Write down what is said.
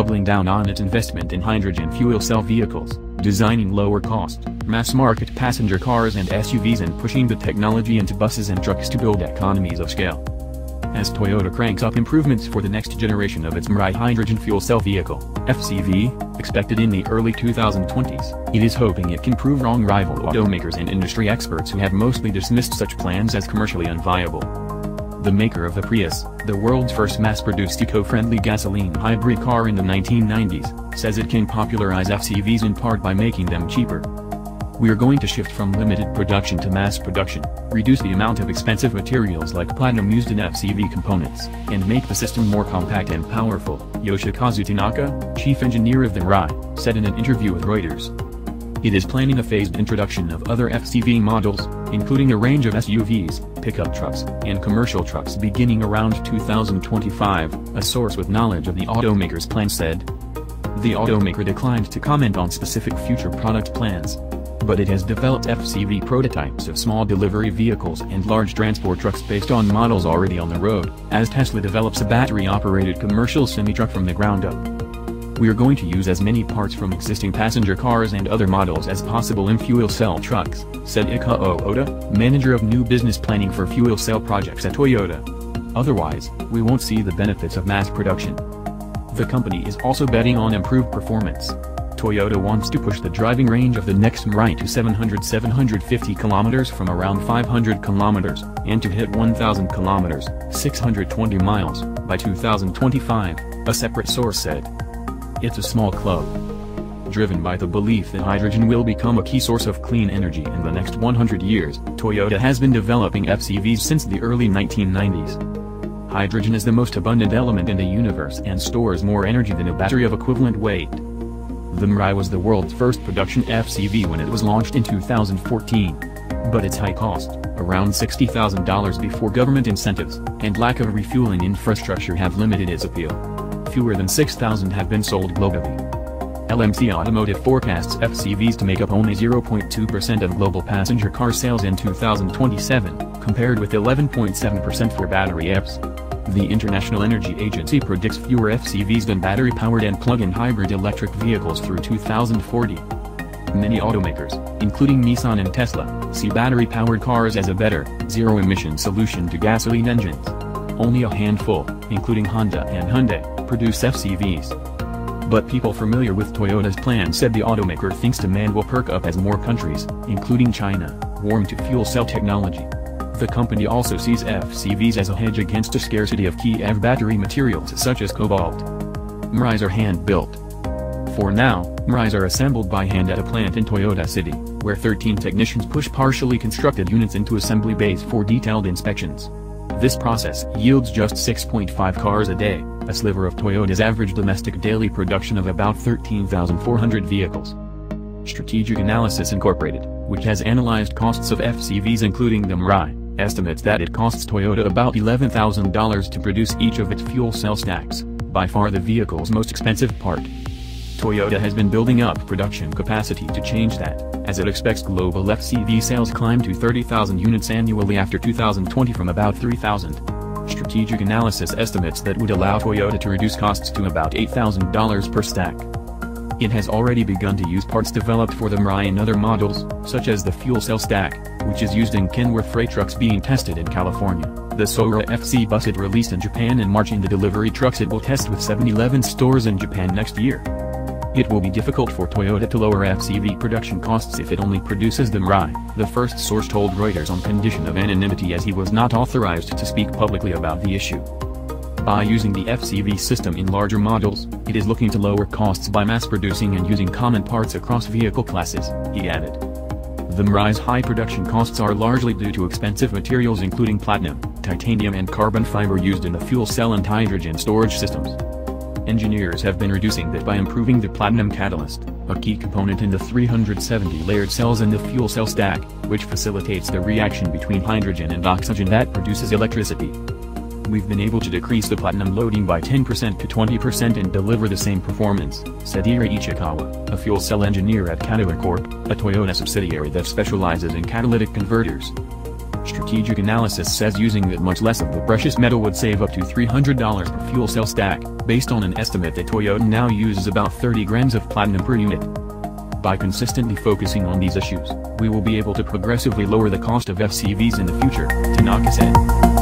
doubling down on its investment in hydrogen fuel cell vehicles, designing lower-cost, mass-market passenger cars and SUVs and pushing the technology into buses and trucks to build economies of scale. As Toyota cranks up improvements for the next generation of its Mirai hydrogen fuel cell vehicle, FCV, expected in the early 2020s, it is hoping it can prove wrong rival automakers and industry experts who have mostly dismissed such plans as commercially unviable. The maker of the Prius, the world's first mass-produced eco-friendly gasoline hybrid car in the 1990s, says it can popularize FCVs in part by making them cheaper. "We're going to shift from limited production to mass production, reduce the amount of expensive materials like platinum used in FCV components, and make the system more compact and powerful," Yoshikazu Tanaka, chief engineer of the Mirai, said in an interview with Reuters. It is planning a phased introduction of other FCV models, including a range of SUVs, pickup trucks, and commercial trucks beginning around 2025, a source with knowledge of the automaker's plan said. The automaker declined to comment on specific future product plans, but it has developed FCV prototypes of small delivery vehicles and large transport trucks based on models already on the road, as Tesla develops a battery-operated commercial semi-truck from the ground up. "We're going to use as many parts from existing passenger cars and other models as possible in fuel cell trucks," said Ikuo Oda, manager of new business planning for fuel cell projects at Toyota. "Otherwise, we won't see the benefits of mass production." The company is also betting on improved performance. Toyota wants to push the driving range of the next Mirai to 700-750 km from around 500 km, and to hit 1,000 km, 620 miles, by 2025, a separate source said. It's a small club. Driven by the belief that hydrogen will become a key source of clean energy in the next 100 years, Toyota has been developing FCVs since the early 1990s. Hydrogen is the most abundant element in the universe and stores more energy than a battery of equivalent weight. The Mirai was the world's first production FCV when it was launched in 2014. But its high cost, around $60,000 before government incentives, and lack of refueling infrastructure have limited its appeal. Fewer than 6,000 have been sold globally. LMC Automotive forecasts FCVs to make up only 0.2% of global passenger car sales in 2027, compared with 11.7% for battery EVs. The International Energy Agency predicts fewer FCVs than battery-powered and plug-in hybrid electric vehicles through 2040. Many automakers, including Nissan and Tesla, see battery-powered cars as a better, zero-emission solution to gasoline engines. Only a handful, including Honda and Hyundai, produce FCVs. But people familiar with Toyota's plan said the automaker thinks demand will perk up as more countries, including China, warm to fuel cell technology. The company also sees FCVs as a hedge against a scarcity of key EV battery materials such as cobalt. Mirais are hand-built. For now, Mirais are assembled by hand at a plant in Toyota City, where 13 technicians push partially constructed units into assembly bays for detailed inspections. This process yields just 6.5 cars a day, a sliver of Toyota's average domestic daily production of about 13,400 vehicles. Strategic Analysis Incorporated, which has analyzed costs of FCVs including the Mirai, estimates that it costs Toyota about $11,000 to produce each of its fuel cell stacks, by far the vehicle's most expensive part. Toyota has been building up production capacity to change that, as it expects global FCV sales climb to 30,000 units annually after 2020 from about 3,000. Strategic Analysis estimates that would allow Toyota to reduce costs to about $8,000 per stack. It has already begun to use parts developed for the Mirai and other models, such as the fuel cell stack, which is used in Kenworth freight trucks being tested in California, the Sora FC bus it released in Japan in March, and the delivery trucks it will test with 7-Eleven stores in Japan next year. It will be difficult for Toyota to lower FCV production costs if it only produces the Mirai, the first source told Reuters on condition of anonymity, as he was not authorized to speak publicly about the issue. By using the FCV system in larger models, it is looking to lower costs by mass-producing and using common parts across vehicle classes, he added. The Mirai's high production costs are largely due to expensive materials including platinum, titanium and carbon fiber used in the fuel cell and hydrogen storage systems. Engineers have been reducing that by improving the platinum catalyst, a key component in the 370 layered cells in the fuel cell stack, which facilitates the reaction between hydrogen and oxygen that produces electricity. "We've been able to decrease the platinum loading by 10% to 20% and deliver the same performance," said Ira Ichikawa, a fuel cell engineer at Kataway Corp, a Toyota subsidiary that specializes in catalytic converters. Strategic Analysis says using that much less of the precious metal would save up to $300 per fuel cell stack, based on an estimate that Toyota now uses about 30 grams of platinum per unit. By consistently focusing on these issues, we will be able to progressively lower the cost of FCVs in the future, Tanaka said.